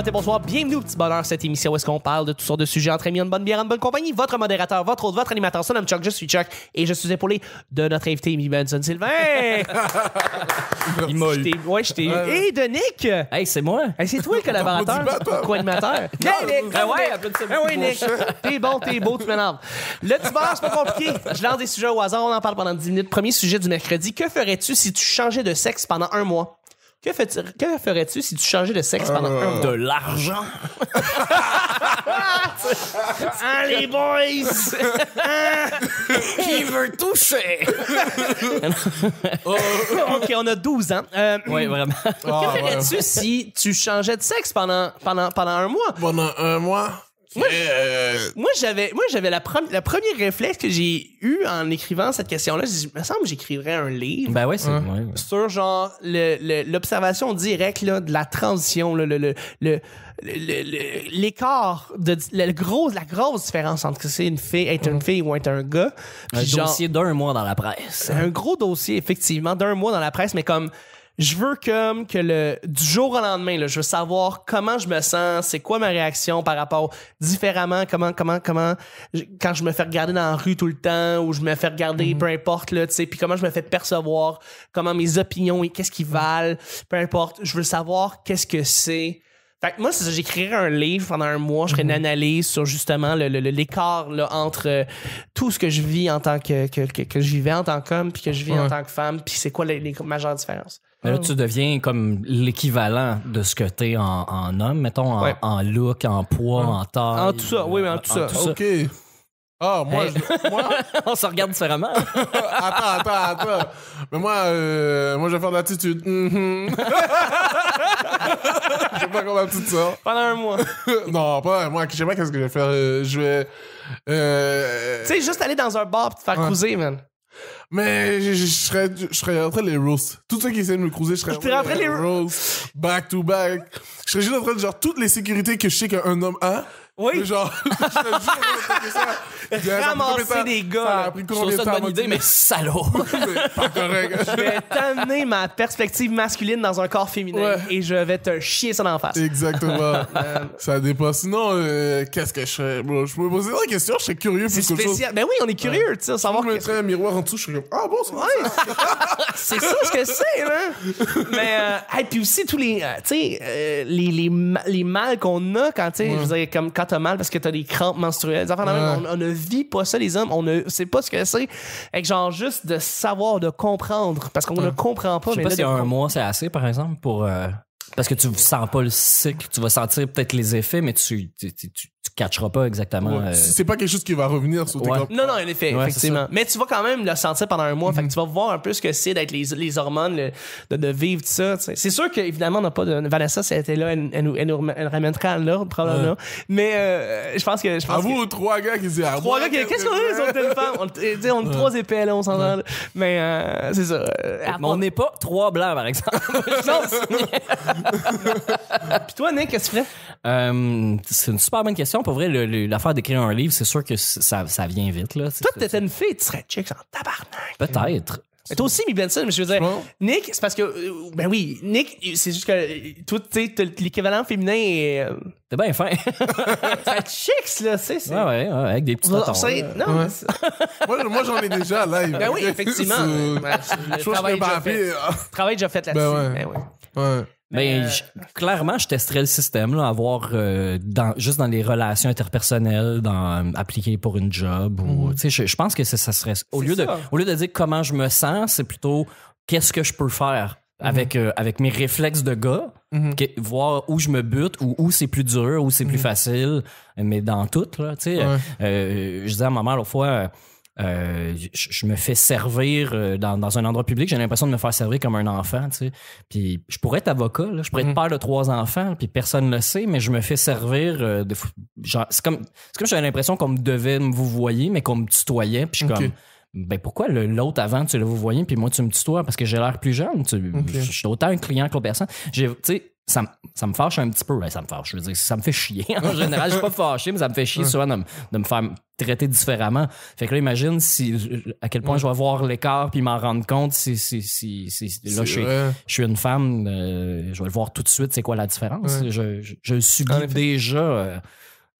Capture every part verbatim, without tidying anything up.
matin, bonsoir, bienvenue au Petit Bonheur, cette émission où est-ce qu'on parle de toutes sortes de sujets entre amis, en bonne bière, en bonne compagnie. Votre modérateur, votre hôte, votre animateur, son nom Chuck, je suis Chuck et je suis épaulé de notre invité Mibenson Benson Sylvain. Il molle. Ouais, je t'ai eu. Et de Nick. Hey, c'est moi. Hey, c'est toi le collaborateur, co-animateur. Yeah, Nick. Ah ouais, applaudissez-moi. Ah ouais, Nick. T'es bon, t'es beau, tu m'énerves. Le Petit Bonheur, c'est pas compliqué. Je lance des sujets au hasard, on en parle pendant dix minutes. Premier sujet du mercredi, que ferais-tu si tu changeais de sexe pendant un mois? Que, que ferais-tu si tu changeais de sexe pendant euh... un mois? De l'argent? Hein, les boys? Hein? Qui veut toucher? OK, on a douze ans. Euh, oui, vraiment. Ah, que ferais-tu ouais. si tu changeais de sexe pendant, pendant, pendant un mois? Pendant un mois? Moi, euh... moi j'avais moi j'avais la première le premier réflexe que j'ai eu en écrivant cette question là, je me semble que j'écrirais un livre. Ben ouais, c'est hein? ouais, ouais. Sur genre le, le, l'observation directe là, de la transition, le le le, le l'écart de le gros, la grosse différence entre c'est une fille être une fille ou être un gars. Un genre, dossier d'un mois dans la presse. Un gros dossier effectivement d'un mois dans la presse, mais comme je veux comme que le du jour au lendemain, là, je veux savoir comment je me sens, c'est quoi ma réaction par rapport différemment, comment comment comment je, quand je me fais regarder dans la rue tout le temps ou je me fais regarder, mm-hmm. peu importe là, tu sais, puis comment je me fais percevoir, comment mes opinions et qu'est-ce qu'ils valent, peu importe, je veux savoir qu'est-ce que c'est. Fait que moi, c'est ça, j'écrirais un livre pendant un mois, je ferais une analyse sur justement le, le, le, l'écart là, entre euh, tout ce que je vis en tant que que, que, que je vivais en tant qu'homme puis que je vis ouais. en tant que femme, puis c'est quoi les, les majeures différences. Mais là, tu deviens comme l'équivalent de ce que t'es en, en homme, mettons, en, ouais. en look, en poids, ouais. en taille. En tout ça, oui, mais en tout en ça. Tout OK. Ah, moi, hey. je, moi... On se regarde différemment. attends, attends, attends. Mais moi, euh, moi, je vais faire de l'attitude. Mm-hmm. Je vais faire comme l'attitude, ça. Pendant un mois. Non, pas un mois. Je sais pas qu'est-ce que je vais faire. Je vais... Euh... Tu sais, juste aller dans un bar et te faire ouais. couser, man. Mais je, je, je serais je serais rentré les roasts. Tous ceux qui essaient de me cruiser, je serais je rentré les roasts. Back to back. Je serais juste en train de genre toutes les sécurités que je sais qu'un homme a. Oui. Genre, je serais juste en train de ramasser ça, des gars. Ça a pris combien de temps? Je trouve ça une bonne idée, mais salaud. C'est pas correct. Je vais t'amener ma perspective masculine dans un corps féminin ouais. et je vais te chier ça d'en face. Exactement. Ça dépasse. Sinon, euh, qu'est-ce que je serais? Bon, je me posais la question, je serais curieux. C'est spécial. Ben oui, on est curieux, ouais. tu sais, savoir. Je mettrais un miroir en dessous, je serais ah bon, c'est ouais. c'est ça ce que c'est, hein? Mais, euh, hey, puis aussi, tous les, euh, tu sais, euh, les, les, les mal qu'on a quand, tu sais, ouais. je veux dire, comme quand t'as mal parce que t'as des crampes menstruelles. Des enfants, ouais. on, on ne vit pas ça, les hommes. On ne sait pas ce que c'est. Fait que, genre, juste de savoir, de comprendre, parce qu'on ouais. ne comprend pas. Je sais pas si un mois, c'est assez, par exemple, pour. Euh... Parce que tu sens pas le cycle, tu vas sentir peut-être les effets, mais tu tu, tu, tu catcheras pas exactement. Ouais. Euh... C'est pas quelque chose qui va revenir sur tes ouais. corps. Non, non, en effet, ouais, effectivement. Mais tu vas quand même le sentir pendant un mois. Mm-hmm. Fait que tu vas voir un peu ce que c'est d'être les, les hormones, le, de, de vivre tout ça. T'sais. C'est sûr qu'évidemment, on n'a pas de. Vanessa, si elle était là, elle, elle, elle, nous, elle ramènerait à l'ordre, probablement. Ouais. Mais euh, je pense que. À vous, que... trois gars qui disent à trois gars qui qu'est-ce qu'on a, les autres téléphones? On, on est trois épais, là, on s'entend. Ouais. Mais euh, c'est ça. Mais on n'est pas trois blancs, par exemple. Puis toi, Nick, qu'est-ce que tu fais? Euh, c'est une super bonne question. Pour vrai, le, le, l'affaire d'écrire un livre, c'est sûr que ça, ça vient vite. Là. Toi, t'étais une fille, tu serais chick en tabarnak. Peut-être. Mais toi aussi, Mibenson, mais je veux dire, bon. Nick, c'est parce que... Ben oui, Nick, c'est juste que... Toi, tu sais, l'équivalent féminin est... Euh... T'es bien fin. Ça chicks, là, tu sais. Ouais, ouais, ouais, avec des petits tontons. Non, ouais. moi, moi, j'en ai déjà live. Ben oui, effectivement. Ben, je trouve que le travail déjà fait là-dessus. Ben ouais. Ben ouais. ouais. Ben, euh... je, clairement, je testerais le système, là, à voir euh, dans, juste dans les relations interpersonnelles, dans euh, appliquer pour une job. Ou, mm. tu sais, je, je pense que ça serait... Au lieu, de, au lieu de dire comment je me sens, c'est plutôt qu'est-ce que je peux faire mm. avec, euh, avec mes réflexes de gars, mm. que, voir où je me bute, ou où, où c'est plus dur, où c'est mm. plus facile, mais dans tout, là, tu sais. Ouais. Euh, je disais à ma mère, l'autre fois... Euh, je, je me fais servir dans, dans un endroit public, j'ai l'impression de me faire servir comme un enfant, tu sais. Puis je pourrais être avocat, là, je pourrais être père de trois enfants, puis personne ne le sait, mais je me fais servir euh, de, genre, c'est comme, c'est comme j'avais l'impression qu'on me devait me vouvoyer, mais qu'on me tutoyait, puis je suis okay. comme... Ben pourquoi le, l'autre avant tu le vouvoyais, puis moi tu me tutoies parce que j'ai l'air plus jeune, tu, okay. je suis autant un client que l'autre personne. Tu sais, ça, ça me fâche un petit peu. Ouais, ça me fâche. Je veux dire, ça me fait chier. En général, je suis pas fâché, mais ça me fait chier souvent de me, de me faire traiter différemment. Fait que là, imagine si, à quel point ouais. je vais voir l'écart puis m'en rendre compte. Si, si, si, si, si là, je suis, je suis une femme, euh, je vais le voir tout de suite. C'est quoi la différence? Ouais. Je, je, je subis en déjà... Euh,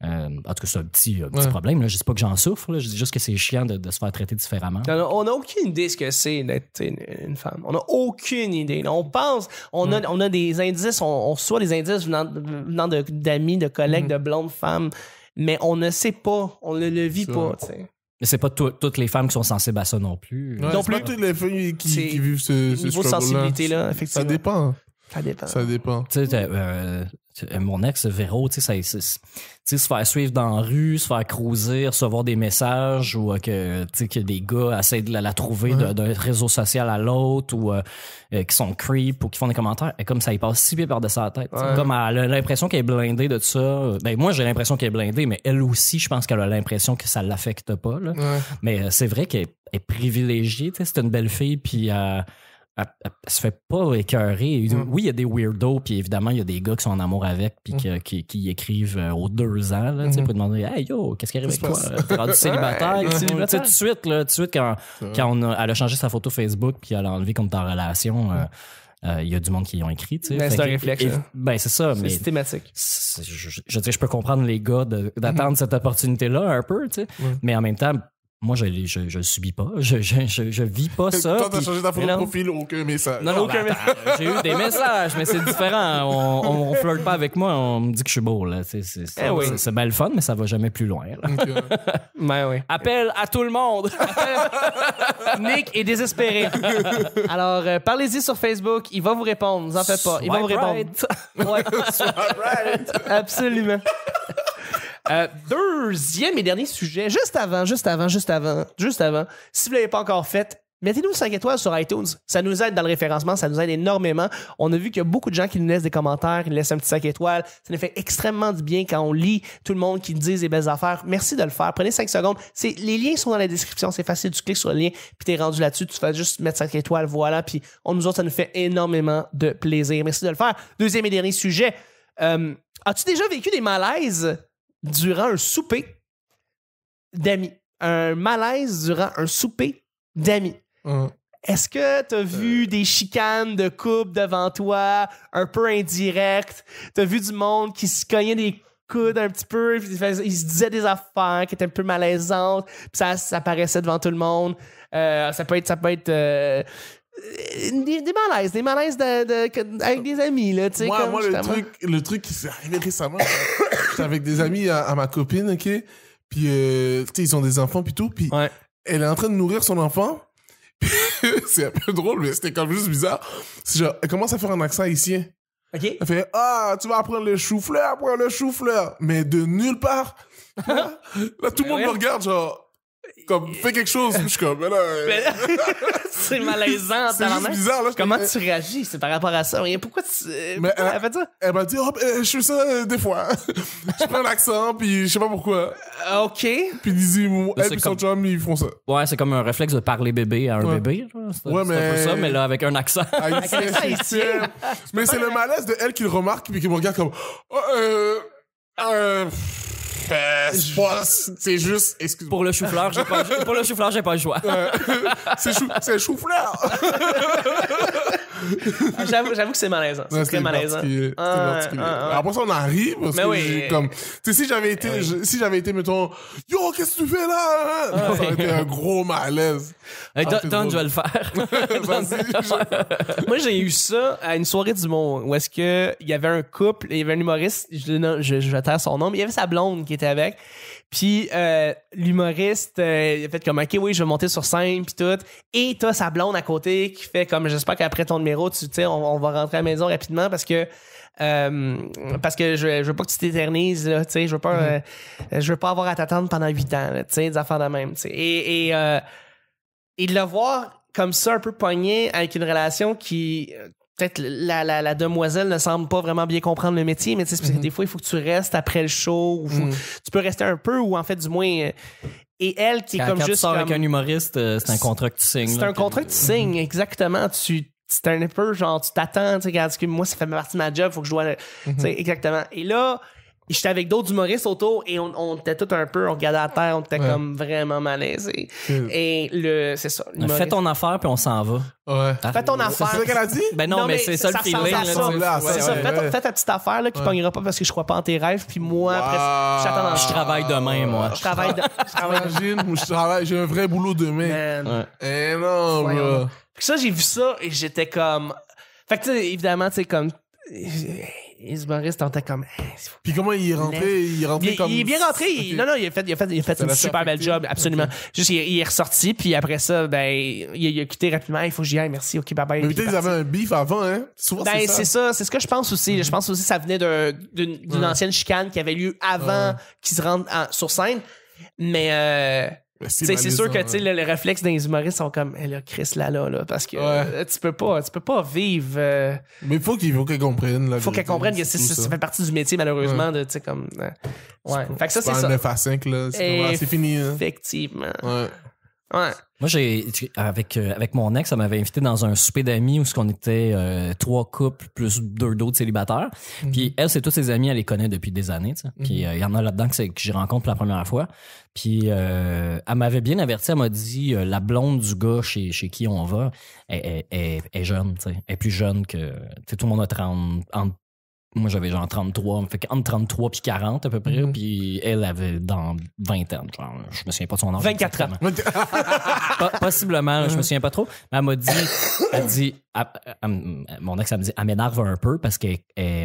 Euh, en tout cas, c'est un petit, un petit ouais. problème. Là. Je dis pas que j'en souffre. Là. Je dis juste que c'est chiant de, de se faire traiter différemment. On n'a aucune idée ce que c'est d'être une, une femme. On n'a aucune idée. On pense, on, mm. a, on a des indices, on, on reçoit des indices venant, venant de, d'amis, de collègues, mm. de blondes femmes, mais on ne sait pas. On ne le vit pas. T'sais. Mais c'est pas tout, toutes les femmes qui sont sensibles à ça non plus. Ouais, non plus. Pas toutes les femmes qui, qui vivent ce, ce niveau de sensibilité-là, effectivement. Ça dépend. Ça dépend. Ça dépend. Tu sais, euh, mon ex, Véro, tu sais, ça, se faire suivre dans la rue, se faire cruiser, recevoir des messages ou euh, que, tu sais, que des gars essaient de la, la trouver ouais. d'un réseau social à l'autre ou euh, euh, qui sont creep ou qui font des commentaires. Et comme ça, il passe si bien par-dessus la tête. Ouais. Comme elle a l'impression qu'elle est blindée de tout ça. Ben, moi, j'ai l'impression qu'elle est blindée, mais elle aussi, je pense qu'elle a l'impression que ça l'affecte pas. Là. Ouais. Mais euh, c'est vrai qu'elle est privilégiée. Tu sais, c'est une belle fille, puis... Euh, Elle, elle, elle se fait pas écœurer. Mm. Oui, il y a des weirdos, puis évidemment, il y a des gars qui sont en amour avec, puis mm. qui, qui, qui écrivent euh, aux deux ans, là, mm. pour demander hey yo, qu'est-ce qui arrive avec toi? T'es rendu célibataire? Tout de suite, là, tout de suite, quand, quand on a, elle a changé sa photo Facebook, puis elle a enlevé comme ta relation. Mm. Euh, Il euh, y a du monde qui y ont écrit. Ben, c'est un que, réflexe. Et, ben, c'est ça. C'est systématique. Je, je, je peux comprendre les gars d'attendre mm. cette opportunité-là un peu, tu sais, mm. mais en même temps, moi, je ne je, je subis pas. Je, je, je, je vis pas ça. Toi, t'as changé ta photo de profil, aucun message. Non, non, aucun ben, message. J'ai eu des messages, mais c'est différent. On ne flirte pas avec moi, on me dit que je suis beau. C'est eh oui. bien le fun, mais ça va jamais plus loin. Là. Okay. Ben, oui. Appel à tout le monde. Nick est désespéré. Alors, euh, parlez-y sur Facebook. Il va vous répondre. Vous en faites pas. Il va vous répondre. Ouais. Absolument. Euh, deuxième et dernier sujet, juste avant, juste avant, juste avant, juste avant, si vous ne l'avez pas encore fait, mettez-nous cinq étoiles sur iTunes. Ça nous aide dans le référencement, ça nous aide énormément. On a vu qu'il y a beaucoup de gens qui nous laissent des commentaires, ils laissent un petit cinq étoiles. Ça nous fait extrêmement du bien quand on lit tout le monde qui nous dit des belles affaires. Merci de le faire. Prenez cinq secondes. Les liens sont dans la description, c'est facile. Tu cliques sur le lien, puis tu es rendu là-dessus. Tu fais juste mettre cinq étoiles, voilà. Puis on nous autres, ça nous fait énormément de plaisir. Merci de le faire. Deuxième et dernier sujet, euh, as-tu déjà vécu des malaises durant un souper d'amis? Un malaise durant un souper d'amis. Mmh. Est-ce que t'as vu euh... des chicanes de couple devant toi, un peu indirect? T'as vu du monde qui se cognait des coudes un petit peu, puis ils se disaient des affaires qui étaient un peu malaisantes, puis ça, ça paraissait devant tout le monde. Euh, ça peut être... Ça peut être euh... Des, des malaises, des malaises de, de, de, avec des amis. Là, moi, comme, moi le, truc, le truc qui s'est arrivé récemment, j'étais avec des amis à, à ma copine, ok? Puis, euh, tu sais, ils ont des enfants, puis tout. Puis, ouais. elle est en train de nourrir son enfant. C'est un peu drôle, mais c'était comme juste bizarre. Genre, elle commence à faire un accent haïtien. Okay. Elle fait ah, tu vas prendre le chou-fleur, prends le chou-fleur. Mais de nulle part. Là, là tout le monde ouais. me regarde, genre. Comme, fais quelque chose, je suis comme, là. Euh... c'est malaisant, c'est bizarre, là. Comment tu réagis, c'est par rapport à ça? Pourquoi tu. Mais pourquoi elle, elle fait ça? Elle m'a dit, oh, je fais ça euh, des fois. Je prends l'accent, puis je sais pas pourquoi. OK. Puis dis-moi, elle et comme... son chum, ils font ça. Ouais, c'est comme un réflexe de parler bébé à un ouais. bébé. C'est ouais, mais... un peu ça, mais là, avec un accent. Avec un accent mais c'est le malaise de elle qui le remarque, puis qui me regarde comme, oh, euh. Euh. C'est juste, excuse-moi. Pour le chou-fleur, j'ai pas, pour le chou-fleur, j'ai pas le choix. C'est chou, c'est chou-fleur. J'avoue, j'avoue que c'est malaisant. C'est très malaisant. Ah, ah, ah. Après ça, on arrive. Parce mais que oui. Comme, tu sais, si j'avais été, oui. je, si j'avais été, mettons, yo, qu'est-ce que tu fais là? Ah, non, oui. Ça aurait été un gros malaise. Hey, ah, donne, je vais le faire. je... Moi, j'ai eu ça à une soirée du monde où est-ce que il y avait un couple, il y avait un humoriste, je, non, je, je vais taire son nom, mais il y avait sa blonde qui était avec. Puis euh, l'humoriste, euh, il a fait comme, OK, oui, je vais monter sur scène, puis tout. Et t'as sa blonde à côté qui fait comme, j'espère qu'après ton numéro, tu sais, on, on va rentrer à la maison rapidement parce que euh, parce que je, je veux pas que tu t'éternises, là, tu sais, je veux pas, mm-hmm. euh, je veux pas avoir à t'attendre pendant huit ans, tu sais, des affaires de même, tu sais. Et, et, euh, et de le voir comme ça, un peu pogné avec une relation qui... Peut-être la, la, la demoiselle ne semble pas vraiment bien comprendre le métier, mais tu sais, mm-hmm. des fois, il faut que tu restes après le show. Ou faut, mm-hmm. tu peux rester un peu, ou en fait, du moins... Et elle, qui est quand, comme quand juste... Quand tu sors comme, avec un humoriste, c'est un contrat que tu signes. C'est un contrat que tu signes, exactement. Tu c'est un peu genre, tu t'attends, tu sais, regarde, moi, ça fait partie de ma job, faut que je dois. Mm-hmm. Tu sais, exactement. Et là, j'étais avec d'autres humoristes autour et on, on était tous un peu, on regardait à terre, on était ouais. comme vraiment malaisés. Mm. Et le, c'est ça. Fais ton affaire puis on s'en va. Ouais. Ah, fais ton affaire. C'est ça qu'elle a dit? Ben non, non mais, mais c'est ça, ça le feeling. C'est ça, là, ouais, ça. Ouais, fais, ouais. fais ta petite affaire là, qui ouais. pognera pas parce que je crois pas en tes rêves. Puis moi, wow. après, j'attends. Je travaille demain, moi. Je travaille demain. J'ai un vrai boulot demain. Man. Ouais. Et non, bro. Puis ça, j'ai vu ça et j'étais comme. Fait que, tu sais, évidemment, tu sais, comme. Les humoristes étaient comme. Hey, puis comment il est rentré? Il est rentré il, comme. Il est bien rentré. Okay. Il, non, non, il a fait, il a fait, il a fait une super belle job, absolument. Okay. Juste, il, il est ressorti, puis après ça, ben, il, il a quitté rapidement. Il faut que j'y aille, merci, ok, bye bye. Mais peut-être qu'ils avaient un beef avant, hein? Souvent, ben, c'est ça. C'est ça, c'est ce que je pense aussi. Mm-hmm. Je pense aussi que ça venait d'une mm-hmm. ancienne chicane qui avait lieu avant ah. qu'ils se rendent en, sur scène. Mais. Euh, c'est sûr que ouais. le, le réflexe des humoristes sont comme eh là, Chris là là là parce que ouais. euh, tu peux pas tu peux pas vivre euh... mais il faut qu'il faut qu'elle comprenne il faut qu'elle comprenne que c'est, ça. Ça fait partie du métier malheureusement ouais. de tu comme euh, ouais fait que ça c'est ça neuf à cinq là c'est fini hein. Effectivement ouais. Ouais. Moi j'ai avec euh, avec mon ex, ça m'avait invité dans un souper d'amis où ce qu'on était euh, trois couples plus deux d'autres célibataires. Mm-hmm. Puis elle, c'est tous ses amis, elle les connaît depuis des années, tu sais. Mm-hmm. Puis il euh, y en a là-dedans que, que j'y rencontre pour la première fois. Puis euh, elle m'avait bien averti, elle m'a dit euh, la blonde du gars chez chez qui on va est est est jeune, tu sais. Elle est plus jeune que tu sais tout le monde a trente entre, moi j'avais genre trente-trois, fait qu'entre trente-trois puis quarante à peu près, mm-hmm. puis elle avait dans vingt ans, genre, je me souviens pas de son âge. vingt-quatre ans. Possiblement, mm-hmm. je me souviens pas trop, mais elle m'a dit, elle dit, elle, elle, elle, mon ex, elle me dit, elle m'énerve un peu parce qu'elle est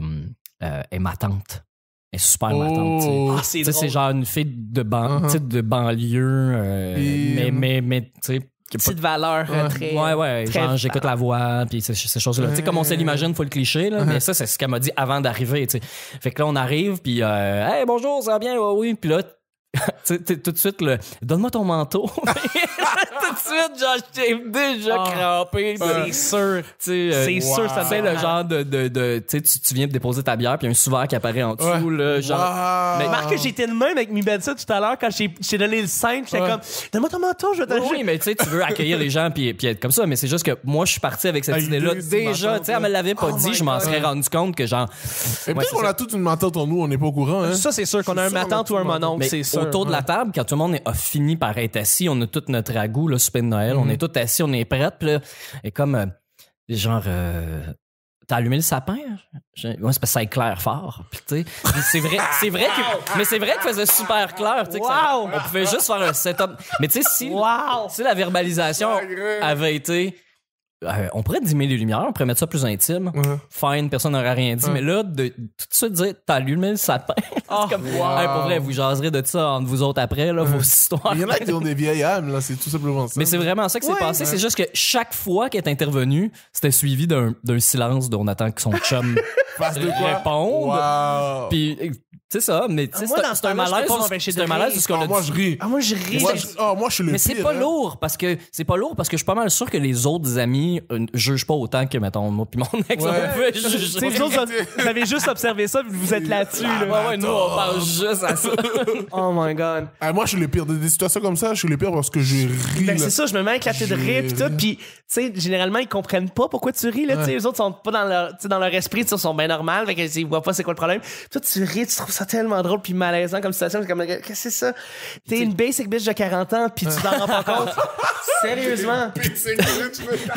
euh, ma tante. Elle est super oh. ma tante. Ah, c'est drôle. C'est genre une fille de, ban, uh-huh. de banlieue, euh, Et... mais, mais, mais tu sais, petite valeur ouais. très ouais ouais très genre j'écoute la voix puis ces, ces choses là ouais. tu sais comme on se l'imagine faut le cliché là ouais. mais ça c'est ce qu'elle m'a dit avant d'arriver tu sais fait que là on arrive puis euh, hey bonjour ça va bien ouais, oui puis là tu sais tout de suite le donne-moi ton manteau tout de suite genre j'étais déjà oh. crampé c'est sûr tu sais c'est wow. sûr ça fait le genre de, de, de tu sais tu viens de déposer ta bière puis un souverain qui apparaît en dessous ouais. là genre wow. mais remarque que j'étais le même avec Mibenson tout à l'heure quand j'ai donné le cinq j'étais ouais. comme donne-moi ton manteau je vais t'acheter oui mais tu sais tu veux accueillir les gens puis puis être comme ça mais c'est juste que moi je suis parti avec cette idée là déjà tu sais elle me l'avait pas oh dit je m'en serais rendu compte que genre et puis on a toute une matante en nous on n'est pas au courant hein. ça c'est sûr qu'on a un matante ou un mononcle c'est sûr autour de la table quand tout le monde a fini par être assis on a toute notre ragoût le souper de Noël, mm-hmm. on est tous assis, on est prêts, puis là, et comme, euh, genre, euh, t'as allumé le sapin? Je, ouais, c'est parce que ça éclaire fort, puis tu sais, c'est vrai, c'est vrai que, mais c'est vrai qu'il faisait super clair, tu sais, wow! on pouvait juste faire un setup, mais tu sais, si, wow! si la verbalisation avait été... Euh, on pourrait dimmer les lumières, on pourrait mettre ça plus intime. Ouais. Fine, personne n'aurait rien dit. Ouais. Mais là, de, tout de suite dire, t'as allumé le sapin. Oh, comme, wow. hey, pour vrai, vous jaserez de ça entre vous autres après, là, ouais. vos histoires. Il y en a qui ont des vieilles âmes, là, c'est tout simplement ça. Mais c'est vraiment ça qui s'est ouais. passé. Ouais. C'est juste que chaque fois qu'elle est intervenue, c'était suivi d'un silence d'où on attend que son chum réponde. Wow. Puis, c'est ça, mais tu sais, c'est un malaise. C'est un malaise de ce qu'on a dit. Moi, je ris. Ah, moi, je ris. Moi, je suis le pire. Mais c'est pas lourd parce que c'est pas lourd parce que je suis pas mal sûr que les autres amis. Une, juge pas autant que, mettons, moi puis mon ex, ouais. on peut juger. Vous avez juste observé ça, puis vous êtes là-dessus. Là. Ouais, ouais, nous, on parle juste à ça. Oh my God. Ah, moi, je suis le pire. Des situations comme ça, je suis le pire parce que je ris. Ben, c'est ça, je me mets à éclater de rire, puis tout. Puis, tu sais, généralement, ils comprennent pas pourquoi tu ris. Là, ouais. Les autres sont pas dans leur, dans leur esprit, ils sont bien normales, fait qu'ils voient pas c'est quoi le problème. Toi, tu ris, tu trouves ça tellement drôle, puis malaisant comme situation. Comme, qu'est-ce que c'est ça? T'es une basic bitch de quarante ans, puis tu t'en rends pas compte. Sérieusement. Puis, tu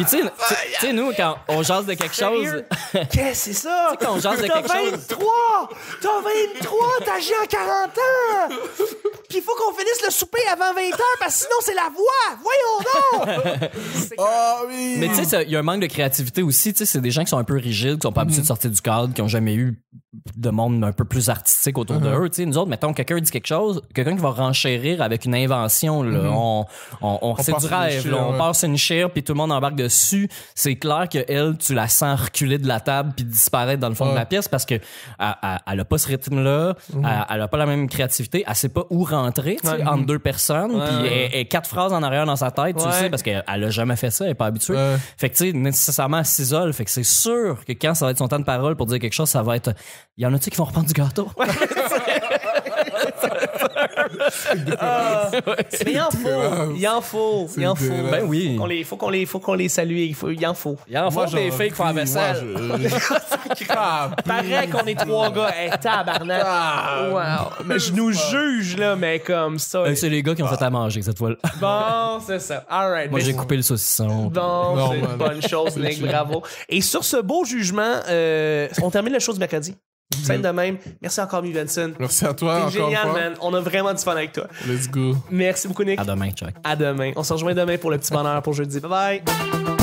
Tu sais, nous, quand on jase de quelque chose. Qu'est-ce que c'est ça? Tu sais, quand on jase de quelque chose. T'as vingt-trois! T'as vingt-trois! T'agis en quarante ans! Puis il faut qu'on finisse le souper avant vingt heures parce que sinon, c'est la voix! Voyons donc! Oh oui! Mais tu sais, il y a un manque de créativité aussi. Tu sais, c'est des gens qui sont un peu rigides, qui sont pas habitués de sortir du cadre, qui ont jamais eu de monde un peu plus artistique autour de eux. Tu sais, nous autres, mettons, quelqu'un dit quelque chose, quelqu'un qui va renchérir avec une invention, là. On c'est du rêve, on passe une chire, puis tout le monde embarque dessus. C'est clair que elle, tu la sens reculer de la table puis disparaître dans le fond ouais. de la pièce parce que elle, elle a pas ce rythme-là, mmh. elle, elle a pas la même créativité, elle sait pas où rentrer tu sais, mmh. entre deux personnes, ouais, puis ouais. Elle, elle quatre phrases en arrière dans sa tête, ouais. tu sais, parce qu'elle elle a jamais fait ça, elle est pas habituée. Ouais. Fait que tu sais, nécessairement elle s'isole, fait que c'est sûr que quand ça va être son temps de parole pour dire quelque chose, ça va être, il y en a-tu qui vont reprendre du gâteau? Ouais. Ah, mais il en faut. Il en faut. Il en faut. Ben oui. Faut qu'on les, faut qu'on les, faut qu'on les salue. Il, faut, il en faut. Il en faut des filles qui font la vaisselle. Pareil qu'on est trois gars. Hey, tabarnak. Wow. Mais je nous juge, là, mais comme ça. Ben, c'est les gars qui ont fait à manger cette fois-là. Bon, c'est ça. All right. Moi, j'ai coupé le saucisson. Donc, c'est une bonne chose, Nick. Bravo. Et sur ce beau jugement, euh, on termine la chose du mercredi. Simple de même. Merci encore, Mibenson. Merci à toi. T'es génial, encore man. On a vraiment du fun avec toi. Let's go. Merci beaucoup, Nick. À demain, Chuck. À demain. On se rejoint demain pour le petit bonheur pour jeudi. Bye bye.